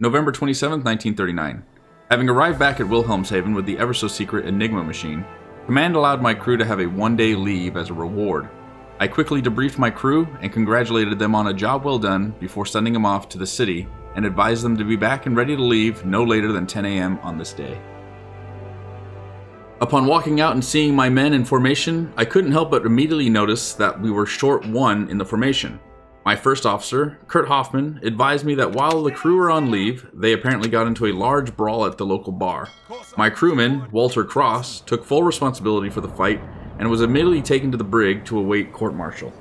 November 27, 1939. Having arrived back at Wilhelmshaven with the ever-so-secret Enigma machine, command allowed my crew to have a one-day leave as a reward. I quickly debriefed my crew and congratulated them on a job well done before sending them off to the city and advised them to be back and ready to leave no later than 10 a.m. on this day. Upon walking out and seeing my men in formation, I couldn't help but immediately notice that we were short one in the formation. My first officer, Kurt Hoffman, advised me that while the crew were on leave, they apparently got into a large brawl at the local bar. My crewman, Walter Cross, took full responsibility for the fight and was immediately taken to the brig to await court-martial.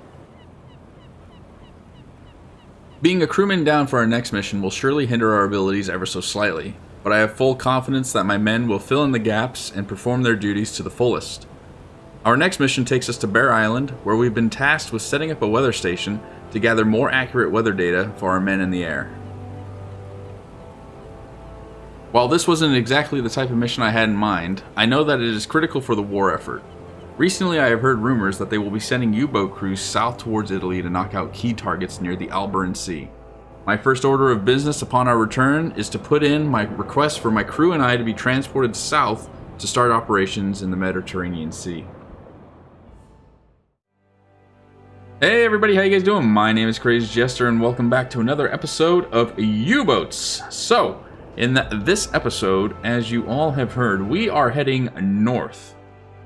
Being a crewman down for our next mission will surely hinder our abilities ever so slightly, but I have full confidence that my men will fill in the gaps and perform their duties to the fullest. Our next mission takes us to Bear Island, where we've been tasked with setting up a weather station to gather more accurate weather data for our men in the air. While this wasn't exactly the type of mission I had in mind, I know that it is critical for the war effort. Recently, I have heard rumors that they will be sending U-boat crews south towards Italy to knock out key targets near the Alboran Sea. My first order of business upon our return is to put in my request for my crew and I to be transported south to start operations in the Mediterranean Sea. Hey everybody, how you guys doing? My name is Crazy Jester and welcome back to another episode of U-Boats. So, in this episode, as you all have heard, we are heading north.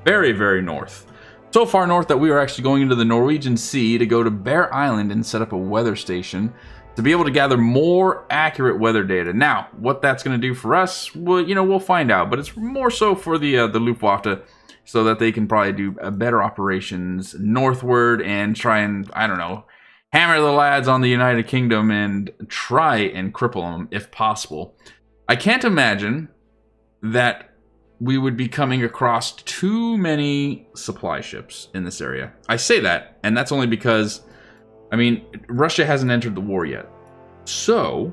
Very, very north. So far north that we are actually going into the Norwegian Sea to go to Bear Island and set up a weather station to be able to gather more accurate weather data. Now, what that's going to do for us, well, you know, we'll find out. But it's more so for the Luftwaffe so that they can probably do better operations northward and try and, I don't know, hammer the lads on the United Kingdom and try and cripple them if possible. I can't imagine that we would be coming across too many supply ships in this area. I say that, and that's only because, I mean, Russia hasn't entered the war yet. So,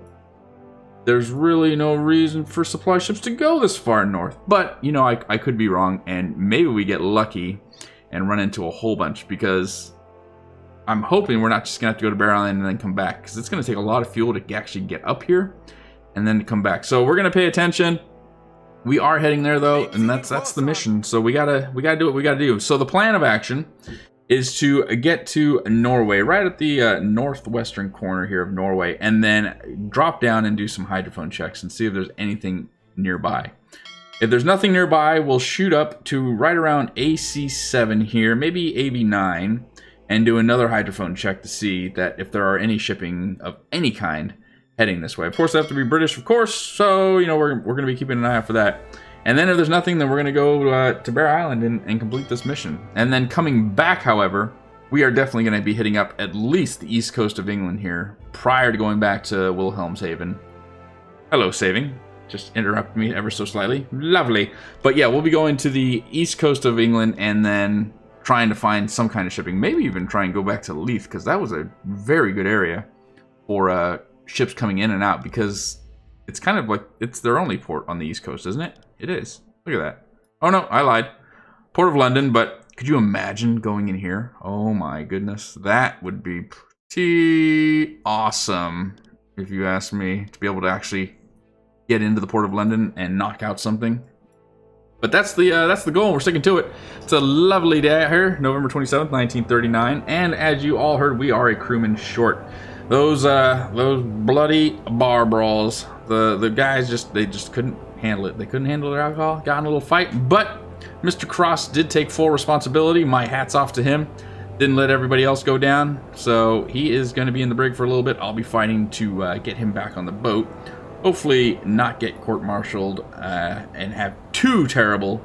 there's really no reason for supply ships to go this far north. But, you know, I could be wrong, and maybe we get lucky and run into a whole bunch, because I'm hoping we're not just gonna have to go to Bear Island and then come back, because it's gonna take a lot of fuel to actually get up here and then to come back. So we're gonna pay attention. We are heading there though, and that's the mission. So we gotta do what we gotta do. So the plan of action is to get to Norway, right at the northwestern corner here of Norway, and then drop down and do some hydrophone checks and see if there's anything nearby. If there's nothing nearby, we'll shoot up to right around AC7 here, maybe AB9, and do another hydrophone check to see that if there are any shipping of any kind heading this way. Of course, they have to be British, of course, so, you know, we're going to be keeping an eye out for that. And then if there's nothing, then we're going to go to Bear Island and complete this mission. And then coming back, however, we are definitely going to be hitting up at least the east coast of England here prior to going back to Wilhelmshaven. Hello, saving. Just interrupt me ever so slightly. Lovely. But yeah, we'll be going to the east coast of England and then trying to find some kind of shipping. Maybe even try and go back to Leith, because that was a very good area for ships coming in and out, because it's kind of like it's their only port on the east coast, isn't it? It is. Look at that. Oh no, I lied. Port of London, but could you imagine going in here? Oh my goodness. That would be pretty awesome if you ask me, to be able to actually get into the Port of London and knock out something. But that's the goal. We're sticking to it. It's a lovely day out here, November 27th, 1939, and as you all heard, we are a crewman short. Those bloody bar brawls. The guys just couldn't handle it. They couldn't handle their alcohol. Got in a little fight, but Mr. Cross did take full responsibility. My hat's off to him. Didn't let everybody else go down, so he is going to be in the brig for a little bit. I'll be fighting to get him back on the boat. Hopefully, not get court-martialed and have too terrible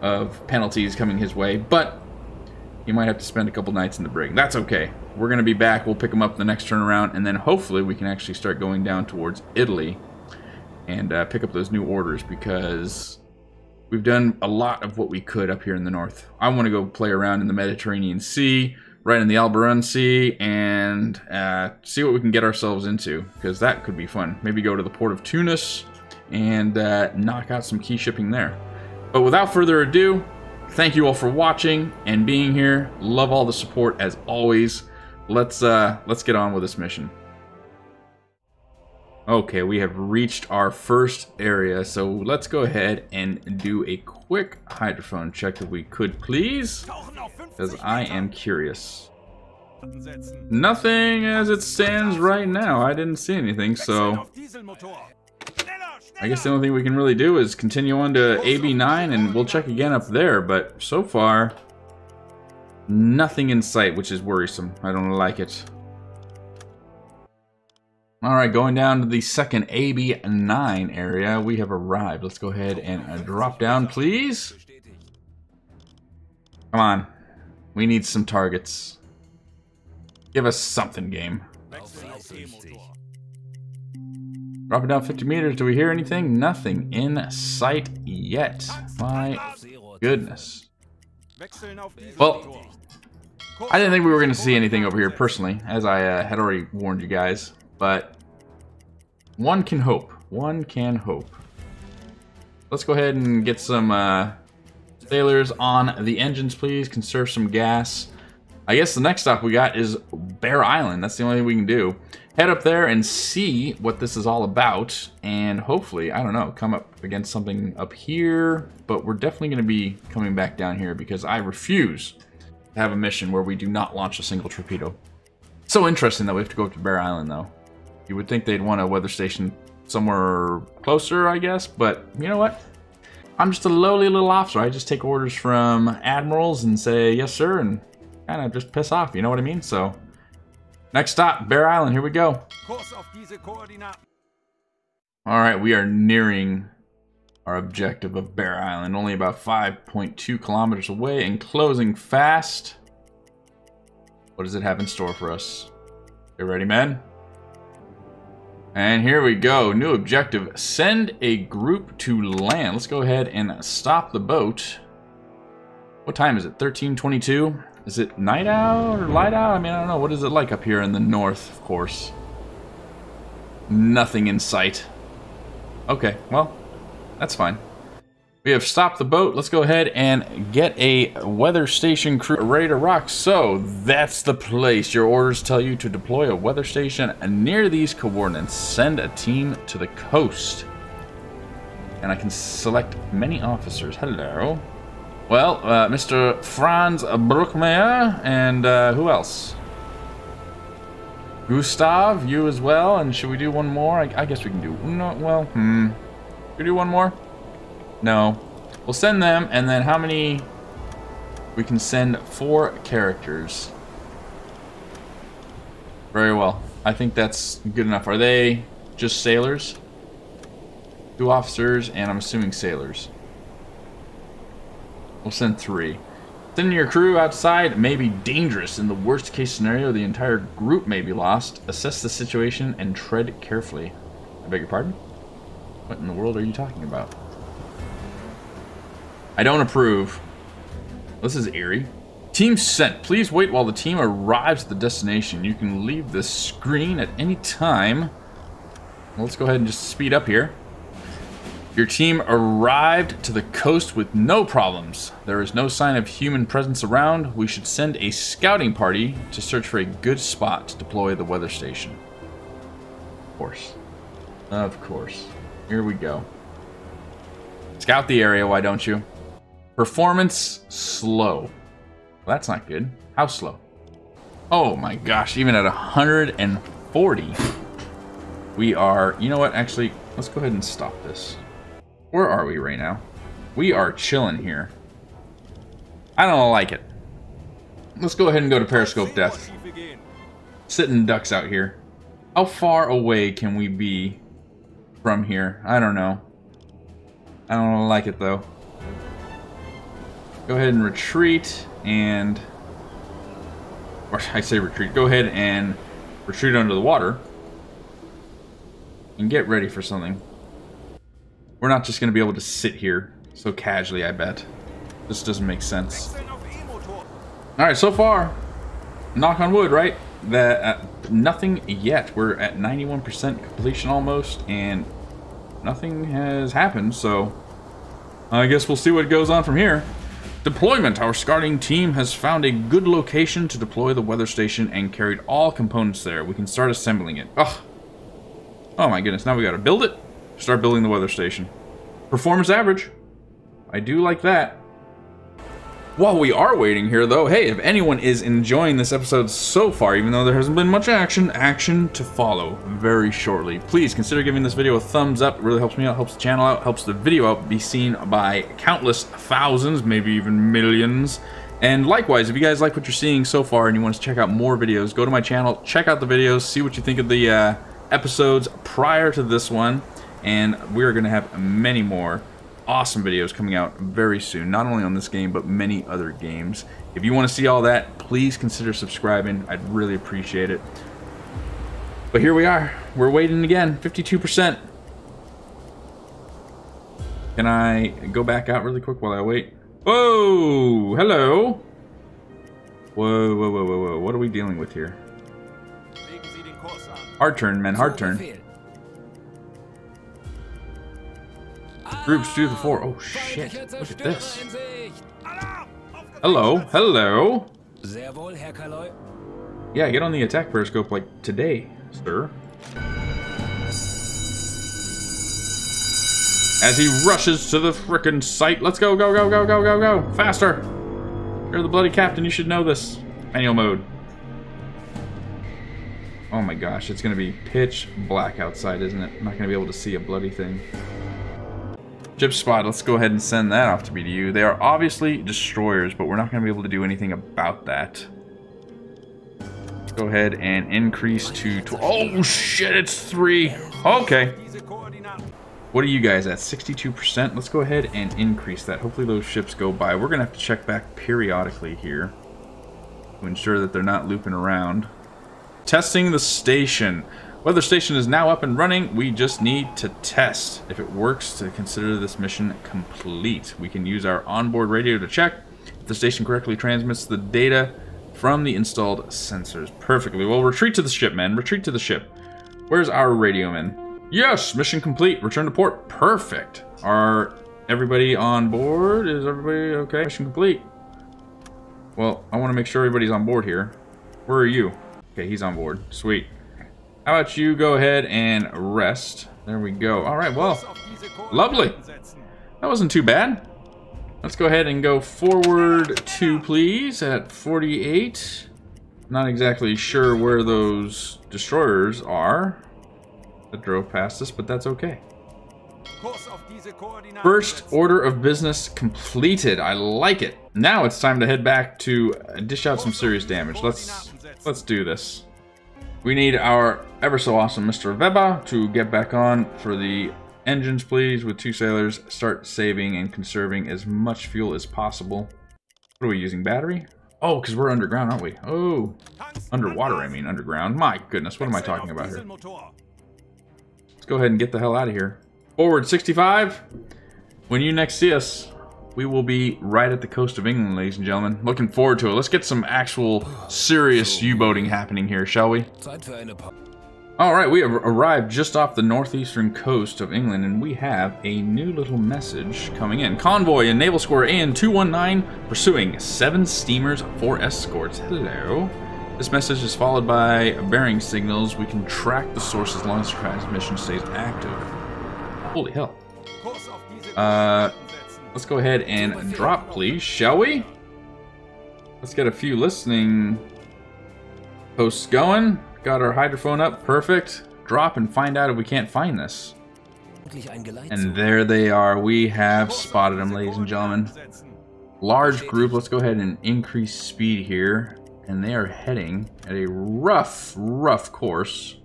of penalties coming his way. But you might have to spend a couple nights in the brig. That's okay. We're going to be back. We'll pick them up the next turnaround, and then hopefully we can actually start going down towards Italy and pick up those new orders, because we've done a lot of what we could up here in the north. I want to go play around in the Mediterranean Sea, right in the Alboran Sea, and see what we can get ourselves into, because that could be fun. Maybe go to the port of Tunis and knock out some key shipping there. But without further ado, thank you all for watching and being here. Love all the support as always. Let's get on with this mission. Okay, we have reached our first area, so let's go ahead and do a quick hydrophone check if we could, please, because I am curious. Nothing as it stands right now. I didn't see anything, so I guess the only thing we can really do is continue on to AB9 and we'll check again up there, but so far, nothing in sight, which is worrisome. I don't like it. Alright, going down to the second AB9 area, we have arrived. Let's go ahead and drop down, please. Come on. We need some targets. Give us something, game. Drop it down 50 meters. Do we hear anything? Nothing in sight yet. My goodness. Well, I didn't think we were going to see anything over here, personally, as I had already warned you guys. But one can hope. One can hope. Let's go ahead and get some sailors on the engines, please. Conserve some gas. I guess the next stop we got is Bear Island. That's the only thing we can do. Head up there and see what this is all about. And hopefully, I don't know, come up against something up here. But we're definitely going to be coming back down here because I refuse to have a mission where we do not launch a single torpedo. So interesting that we have to go up to Bear Island, though. You would think they'd want a weather station somewhere closer, I guess, but you know what? I'm just a lowly little officer. I just take orders from admirals and say, yes, sir, and kind of just piss off, you know what I mean? So, next stop, Bear Island, here we go. All right, we are nearing our objective of Bear Island, only about 5.2 kilometers away and closing fast. What does it have in store for us? You ready, men? And here we go. New objective. Send a group to land. Let's go ahead and stop the boat. What time is it? 13:22? Is it night out or light out? I mean, I don't know. What is it like up here in the north, of course? Nothing in sight. Okay, well, that's fine. We have stopped the boat. Let's go ahead and get a weather station crew ready to rock. So that's the place. Your orders tell you to deploy a weather station near these coordinates. Send a team to the coast. And I can select many officers. Hello. Well, Mr. Franz Bruchmeier and who else? Gustav, you as well. And should we do one more? I guess we can do Should we do one more? No. We'll send them, and then how many? We can send 4 characters. Very well. I think that's good enough. Are they just sailors? 2 officers, and I'm assuming sailors. We'll send 3. Sending your crew outside may be dangerous. In the worst case scenario, the entire group may be lost. Assess the situation and tread carefully. I beg your pardon? What in the world are you talking about? I don't approve. This is eerie. Team sent. Please wait while the team arrives at the destination. You can leave the screen at any time. Let's go ahead and just speed up here. Your team arrived to the coast with no problems. There is no sign of human presence around. We should send a scouting party to search for a good spot to deploy the weather station. Of course. Of course. Here we go. Scout the area, why don't you? Performance slow. Well, that's not good. How slow? Oh my gosh, even at 140, we are, you know what, actually, let's go ahead and stop this. Where are we right now? We are chilling here. I don't like it. Let's go ahead and go to Periscope Death. Sitting ducks out here. How far away can we be from here? I don't know. I don't like it though. Go ahead and retreat and... Or I say retreat. Go ahead and retreat under the water. And get ready for something. We're not just going to be able to sit here so casually, I bet. This doesn't make sense. Alright, so far, knock on wood, right? That nothing yet. We're at 91% completion almost, and nothing has happened, so I guess we'll see what goes on from here. Deployment. Our scouting team has found a good location to deploy the weather station and carried all components there. We can start assembling it. Ugh. Oh my goodness, now we gotta build it. Start building the weather station. Performance average. I do like that. While we are waiting here, though, hey, if anyone is enjoying this episode so far, even though there hasn't been much action to follow very shortly, please consider giving this video a thumbs up. It really helps me out, helps the channel out, helps the video out be seen by countless thousands, maybe even millions. And likewise, if you guys like what you're seeing so far and you want to check out more videos, go to my channel, check out the videos, see what you think of the episodes prior to this one, and we're going to have many more awesome videos coming out very soon, not only on this game but many other games. If you want to see all that, please consider subscribing. I'd really appreciate it. But here we are, we're waiting again. 52%. Can I go back out really quick while I wait? Whoa, hello. Whoa, whoa, whoa, whoa, whoa. What are we dealing with here? Hard turn, men, hard turn. Groups 2 to 4. Oh shit! Look at this. Hello, hello. Yeah, get on the attack periscope like today, sir. As he rushes to the frickin' site, let's go, go, go, go, go, go, go, faster! You're the bloody captain. You should know this. Manual mode. Oh my gosh, it's gonna be pitch black outside, isn't it? I'm not gonna be able to see a bloody thing. Ship spot, let's go ahead and send that off to BDU. They are obviously destroyers, but we're not going to be able to do anything about that. Let's go ahead and increase to 12. Oh shit, it's 3. Okay. What are you guys at? 62%? Let's go ahead and increase that. Hopefully those ships go by. We're going to have to check back periodically here to ensure that they're not looping around. Testing the station. Weather station is now up and running. We just need to test if it works to consider this mission complete. We can use our onboard radio to check if the station correctly transmits the data from the installed sensors. Perfectly. Well, retreat to the ship, man. Retreat to the ship. Where's our radio man? Yes, mission complete. Return to port. Perfect. Are everybody on board? Is everybody okay? Mission complete. Well, I want to make sure everybody's on board here. Where are you? Okay, he's on board. Sweet. How about you go ahead and rest? There we go. All right, well, lovely. That wasn't too bad. Let's go ahead and go forward 2, please, at 48. Not exactly sure where those destroyers are that drove past us, but that's okay. First order of business completed. I like it. Now it's time to head back to dish out some serious damage. Let's do this. We need our ever so awesome Mr. Weber to get back on for the engines, please, with 2 sailors. Start saving and conserving as much fuel as possible. What are we using? Battery? Oh, because we're underground, aren't we? Oh, underwater, I mean, underground. My goodness, what am I talking about here? Let's go ahead and get the hell out of here. Forward 65. When you next see us, we will be right at the coast of England, ladies and gentlemen. Looking forward to it. Let's get some actual serious U-boating happening here, shall we? Alright, we have arrived just off the northeastern coast of England, and we have a new little message coming in. Convoy in Naval Square AN219 pursuing 7 steamers, 4 escorts. Hello. This message is followed by bearing signals. We can track the source as long as the transmission stays active. Holy hell. Let's go ahead and drop, please, shall we? Let's get a few listening posts going. Got our hydrophone up, perfect. Drop and find out if we can't find this. And there they are. We have spotted them, ladies and gentlemen. Large group. Let's go ahead and increase speed here. And they are heading at a rough, rough course.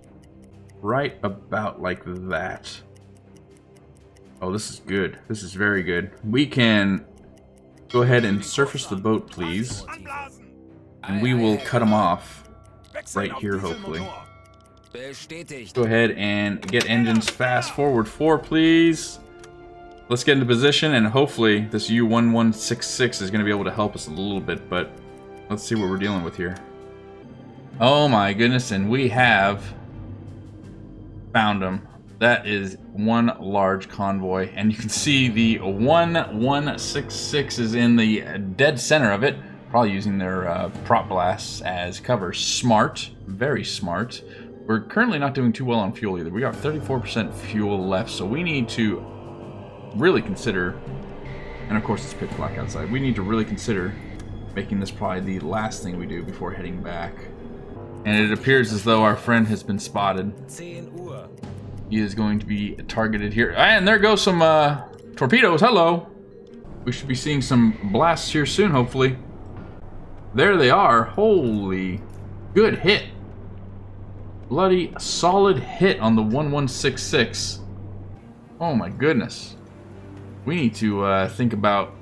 Right about like that. Oh, this is good. This is very good. We can go ahead and surface the boat, please. And we will cut them off right here, hopefully. Go ahead and get engines fast forward 4, please. Let's get into position, and hopefully this U-1166 is going to be able to help us a little bit, but let's see what we're dealing with here. Oh my goodness, and we have found them. That is one large convoy, and you can see the 1166 is in the dead center of it, probably using their prop blasts as cover. Smart, very smart. We're currently not doing too well on fuel either. We got 34% fuel left, so we need to really consider, and of course it's pitch black outside, we need to really consider making this probably the last thing we do before heading back. And it appears as though our friend has been spotted. He is going to be targeted here. And there goes some torpedoes. Hello. We should be seeing some blasts here soon, hopefully. There they are. Holy. Good hit. Bloody solid hit on the 1166. Oh my goodness. We need to think about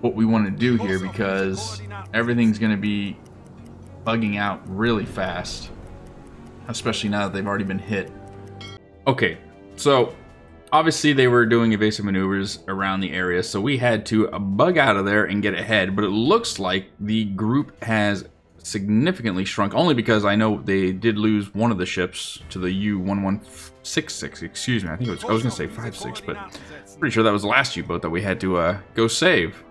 what we want to do here, because everything's going to be bugging out really fast, especially now that they've already been hit. Okay, so obviously they were doing evasive maneuvers around the area, so we had to bug out of there and get ahead, but it looks like the group has significantly shrunk, only because I know they did lose one of the ships to the U-1166, excuse me, I think it was, I was going to say 56, but I'm pretty sure that was the last U-boat that we had to go save.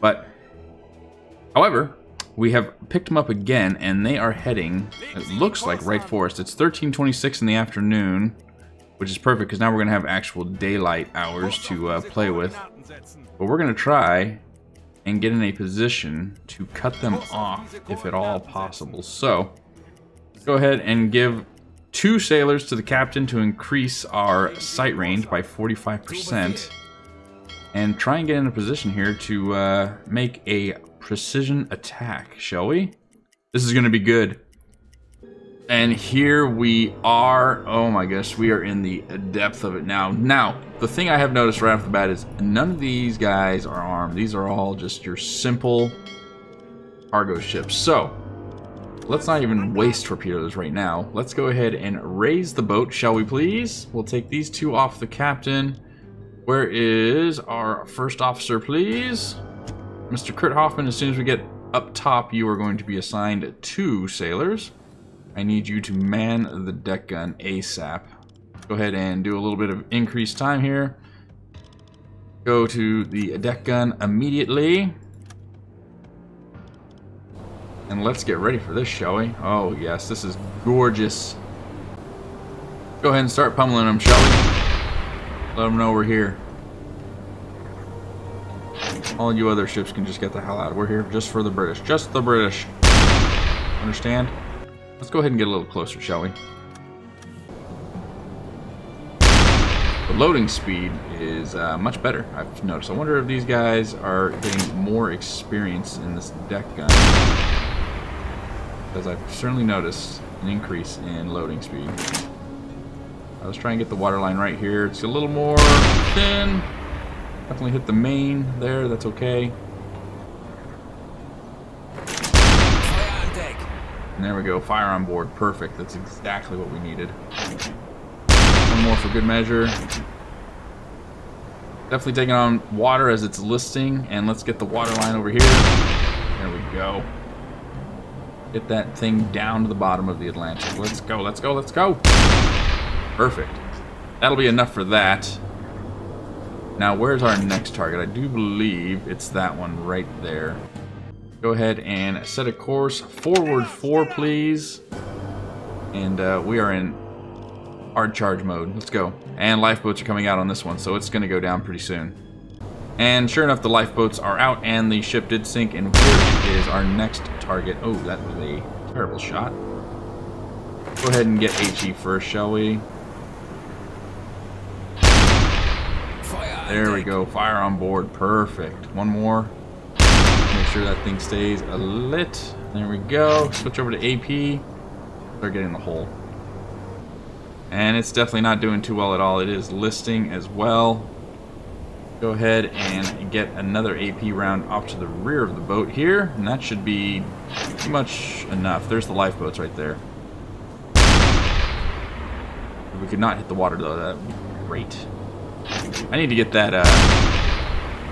But, however, we have picked them up again, and they are heading, it looks like, right for us. It's 13:26 in the afternoon, which is perfect, because now we're going to have actual daylight hours to play with. But we're going to try and get in a position to cut them off, if at all possible. So, go ahead and give 2 sailors to the captain to increase our sight range by 45%. And try and get in a position here to make a precision attack, shall we? This is going to be good. And here we are. Oh my gosh, we are in the depth of it now. Now, the thing I have noticed right off the bat is none of these guys are armed. These are all just your simple cargo ships. So, let's not even waste torpedoes right now. Let's go ahead and raise the boat, shall we please? We'll take these 2 off the captain. Where is our first officer, please? Mr. Kurt Hoffman, as soon as we get up top, you are going to be assigned 2 sailors. I need you to man the deck gun ASAP. Go ahead and do a little bit of increased time here. Go to the deck gun immediately. And let's get ready for this, shall we? Oh, yes, this is gorgeous. Go ahead and start pummeling them, shall we? Let them know we're here. All you other ships can just get the hell out. We're here just for the British. Just the British. Understand? Let's go ahead and get a little closer, shall we? The loading speed is much better, I've noticed. I wonder if these guys are getting more experience in this deck gun. Because I've certainly noticed an increase in loading speed. Let's try and get the water line right here. It's a little more thin. Definitely hit the main there. That's okay. And there we go. Fire on board. Perfect. That's exactly what we needed. One more for good measure. Definitely taking on water as it's listing. And let's get the water line over here. There we go. Get that thing down to the bottom of the Atlantic. Let's go. Let's go. Let's go. Perfect. That'll be enough for that. Now, where's our next target? I do believe it's that one right there. Go ahead and set a course. Forward 4, please. And we are in hard charge mode. Let's go. And lifeboats are coming out on this one, so it's going to go down pretty soon. And sure enough, the lifeboats are out, and the ship did sink. And here is our next target. Oh, that was a terrible shot. Go ahead and get HE first, shall we? There we go, fire on board, perfect. One more, make sure that thing stays lit. There we go, switch over to AP. They're getting the hole. And it's definitely not doing too well at all. It is listing as well. Go ahead and get another AP round off to the rear of the boat here, and that should be pretty much enough. There's the lifeboats right there. We could not hit the water though, that would be great. I need to get that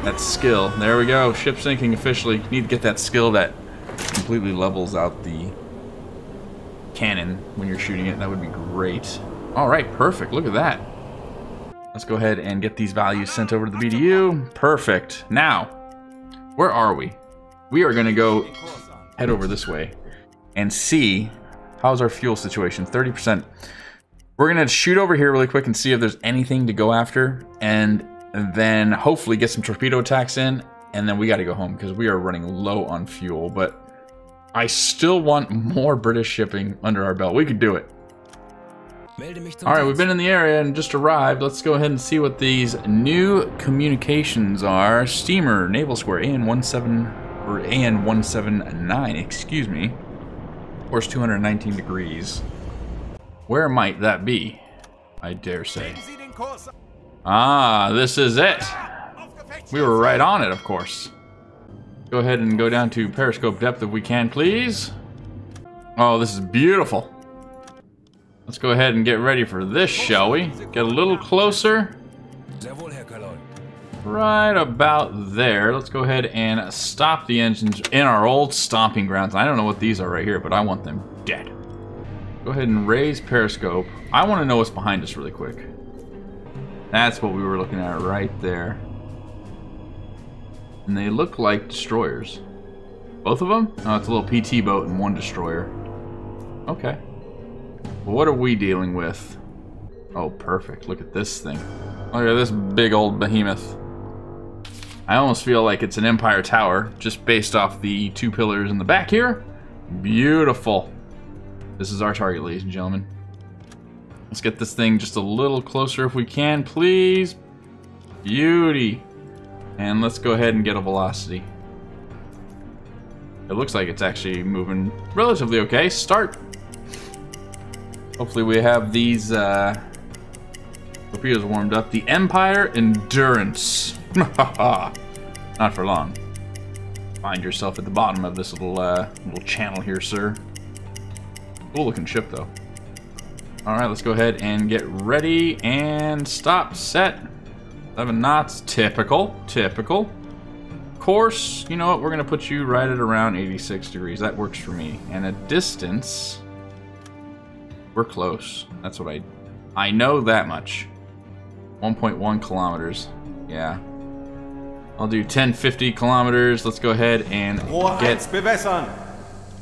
that skill. There we go. Ship sinking officially. Need to get that skill that completely levels out the cannon when you're shooting it. That would be great. All right, perfect. Look at that. Let's go ahead and get these values sent over to the BDU. Perfect. Now, where are we? We are going to go head over this way and see How's our fuel situation? 30%. We're going to shoot over here really quick and see if there's anything to go after. And then hopefully get some torpedo attacks in. And then we got to go home because we are running low on fuel. But I still want more British shipping under our belt. We could do it. Alright, we've been in the area and just arrived. Let's go ahead and see what these new communications are. Steamer, Naval Square, AN-17, or AN-179, excuse me. Course 219 degrees. Where might that be? I dare say. Ah, this is it. We were right on it, of course. Go ahead and go down to periscope depth if we can, please. Oh, this is beautiful. Let's go ahead and get ready for this, shall we? Get a little closer. Right about there. Let's go ahead and stop the engines in our old stomping grounds. I don't know what these are right here, but I want them dead. Go ahead and raise periscope. I want to know what's behind us really quick. That's what we were looking at right there. And they look like destroyers. Both of them? Oh, it's a little PT boat and one destroyer. Okay. What are we dealing with? Oh, perfect. Look at this thing. Look at this big old behemoth. I almost feel like it's an Empire Tower, just based off the two pillars in the back here. Beautiful. This is our target, ladies and gentlemen. Let's get this thing just a little closer if we can, please. Beauty. And let's go ahead and get a velocity. It looks like it's actually moving relatively okay. Start. Hopefully we have these torpedoes warmed up. The Empire Endurance. Not for long. Find yourself at the bottom of this little channel here, sir. Cool looking ship, though. All right, let's go ahead and get ready and stop, set. 11 knots, typical. Course, you know what? We're gonna put you right at around 86 degrees. That works for me. And a distance. We're close. That's what I know that much. 1.1 kilometers. Yeah. I'll do 1050 kilometers. Let's go ahead and get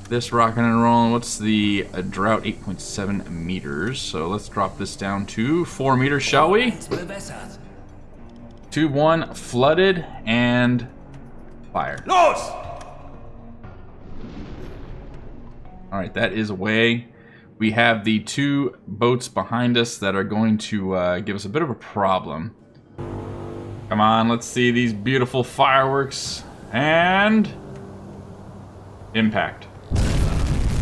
this rocking and rolling. What's the drought? 8.7 meters. So let's drop this down to 4 meters, shall we? 2-1 flooded and fire. All right, that is away. We have the two boats behind us that are going to give us a bit of a problem. Come on, let's see these beautiful fireworks. And... impact.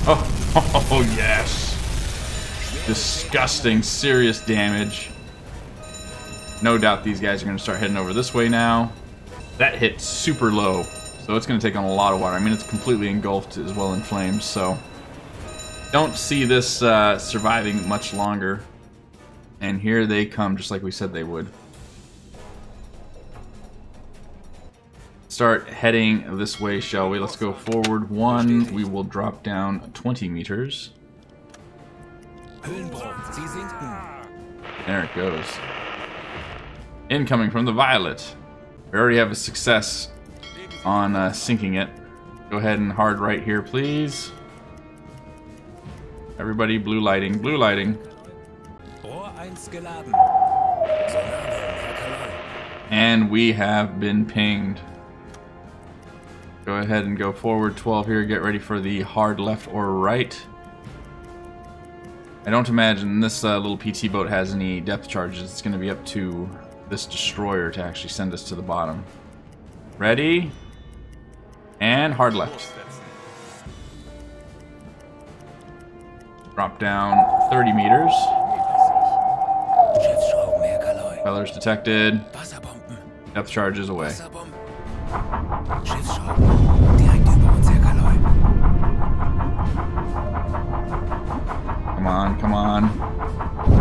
Oh yes. Disgusting, serious damage. No doubt these guys are going to start heading over this way now. That hit super low, so it's going to take on a lot of water. I mean, it's completely engulfed as well in flames, so... don't see this surviving much longer. And here they come, just like we said they would. Start heading this way, shall we? Let's go forward 1. We will drop down 20 meters. There it goes. Incoming from the Violet. We already have a success on sinking it. Go ahead and hard right here, please. Everybody, blue lighting, blue lighting. And we have been pinged. Go ahead and go forward 12 here. Get ready for the hard left or right. I don't imagine this little PT boat has any depth charges. It's going to be up to this destroyer to actually send us to the bottom. Ready? And hard left. Drop down 30 meters. Colors detected. Depth charges away. Come on, come on.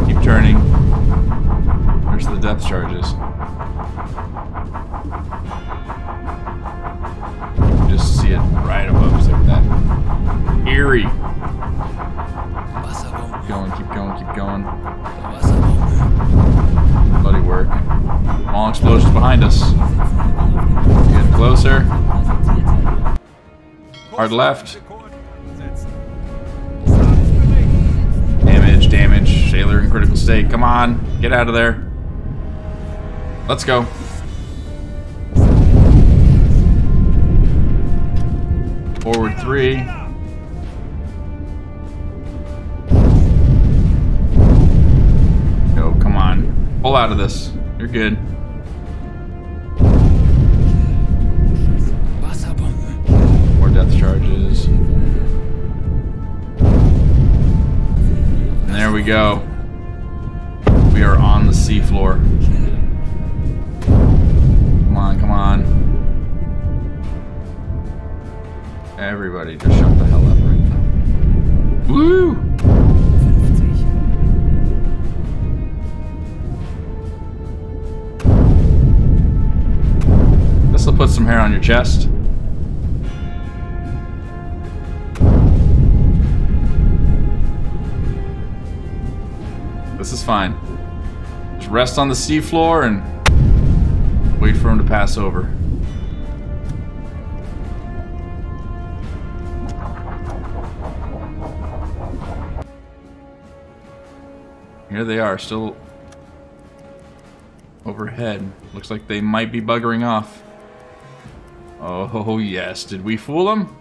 Keep turning. There's the depth charges. You just see it right above us like that. Eerie. Keep going, keep going, keep going. Bloody work. Long explosions behind us. Get closer. Hard left. they're in critical state. Come on, get out of there. Let's go. Forward three. Go, come on. Pull out of this. You're good. More death charges. And there we go. We are on the seafloor. Come on, come on. Everybody just shut the hell up right now. Woo! This'll put some hair on your chest. This is fine. Just rest on the seafloor and wait for him to pass over. Here they are, still overhead. Looks like they might be buggering off. Oh yes, did we fool them?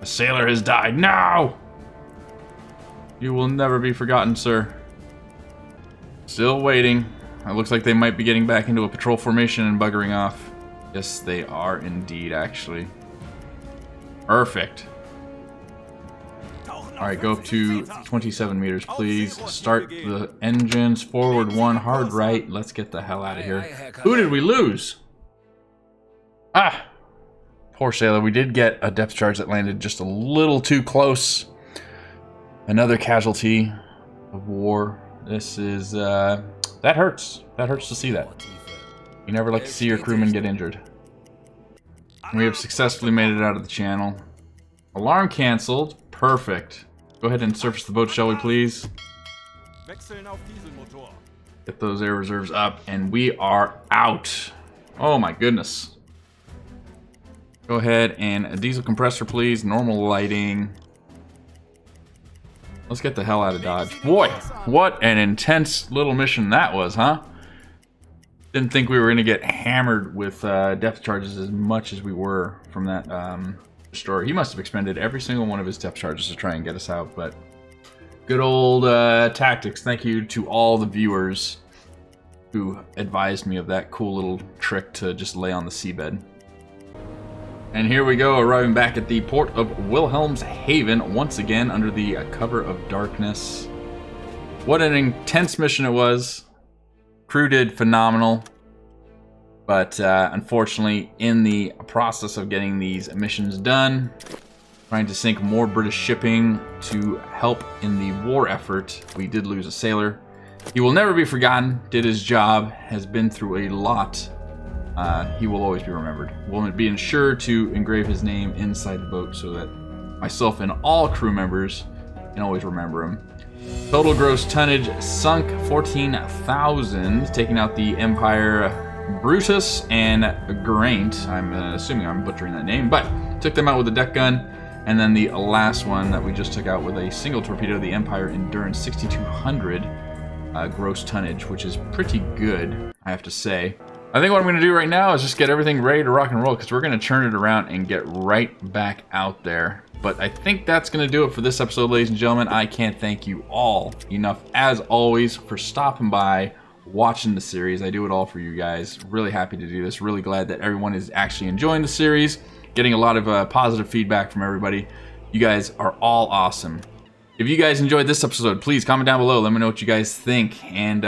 A sailor has died. No! You will never be forgotten, sir. Still waiting. It looks like they might be getting back into a patrol formation and buggering off. Yes, they are indeed, actually. Perfect. Alright, go up to 27 meters, please. Start the engines. Forward one, hard right. Let's get the hell out of here. Who did we lose? Ah! Poor sailor. We did get a depth charge that landed just a little too close. Another casualty of war. This is, that hurts. That hurts to see that. You never like to see your crewmen get injured. We have successfully made it out of the channel. Alarm canceled. Perfect. Go ahead and surface the boat, shall we please? Get those air reserves up, and we are out. Oh my goodness. Go ahead and a diesel compressor, please. Normal lighting. Let's get the hell out of Dodge. Boy, what an intense little mission that was, huh? Didn't think we were going to get hammered with depth charges as much as we were from that destroyer. He must have expended every single one of his depth charges to try and get us out, but good old tactics. Thank you to all the viewers who advised me of that cool little trick to just lay on the seabed. And here we go, arriving back at the port of Wilhelmshaven, once again under the cover of darkness. What an intense mission it was. Crew did phenomenal. But unfortunately, in the process of getting these missions done, trying to sink more British shipping to help in the war effort, we did lose a sailor. He will never be forgotten, did his job, has been through a lot. He will always be remembered. We'll be ensured to engrave his name inside the boat so that myself and all crew members can always remember him. Total gross tonnage sunk 14,000, taking out the Empire Brutus and Geraint. I'm assuming I'm butchering that name, but took them out with a deck gun. And then the last one that we just took out with a single torpedo, the Empire Endurance 6,200 gross tonnage, which is pretty good, I have to say. I think what I'm going to do right now is just get everything ready to rock and roll because we're going to turn it around and get right back out there. But I think that's going to do it for this episode, ladies and gentlemen. I can't thank you all enough, as always, for stopping by, watching the series. I do it all for you guys. Really happy to do this. Really glad that everyone is actually enjoying the series. Getting a lot of positive feedback from everybody. You guys are all awesome. If you guys enjoyed this episode, please comment down below. Let me know what you guys think. And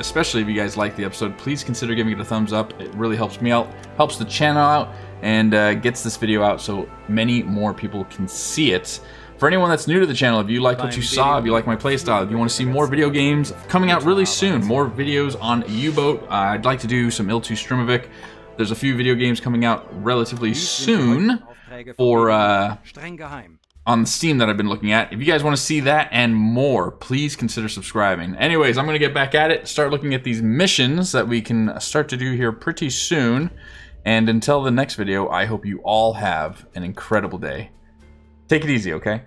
especially if you guys like the episode, please consider giving it a thumbs up. It really helps me out, helps the channel out, and gets this video out so many more people can see it. For anyone that's new to the channel, if you like what you saw, if you like my playstyle, if you want to see more video games coming out really soon, more videos on U-Boat, I'd like to do some IL-2 Sturmovik. There's a few video games coming out relatively soon for... on the Steam that I've been looking at. If you guys want to see that and more, please consider subscribing. Anyways, I'm going to get back at it, start looking at these missions that we can start to do here pretty soon. And until the next video, I hope you all have an incredible day. Take it easy, okay?